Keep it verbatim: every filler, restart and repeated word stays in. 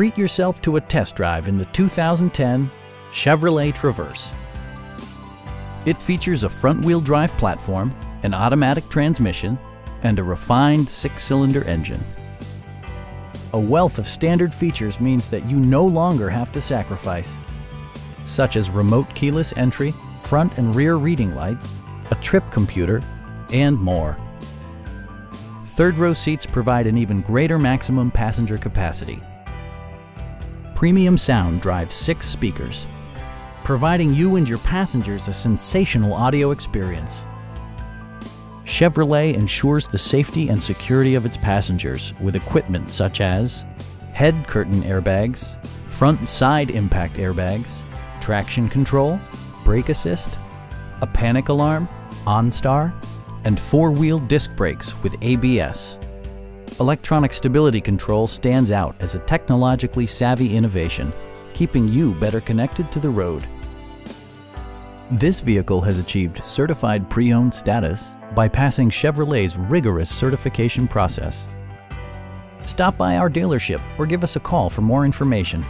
treat yourself to a test drive in the two thousand ten Chevrolet Traverse. It features a front-wheel drive platform, an automatic transmission, and a refined six-cylinder engine. A wealth of standard features means that you no longer have to sacrifice, such as remote keyless entry, front and rear reading lights, a trip computer, and more. Third-row seats provide an even greater maximum passenger capacity. Premium sound drives six speakers, providing you and your passengers a sensational audio experience. Chevrolet ensures the safety and security of its passengers with equipment such as head curtain airbags, front and side impact airbags, traction control, brake assist, a panic alarm, OnStar, and four-wheel disc brakes with A B S. Electronic stability control stands out as a technologically savvy innovation, keeping you better connected to the road. This vehicle has achieved certified pre-owned status by passing Chevrolet's rigorous certification process. Stop by our dealership or give us a call for more information.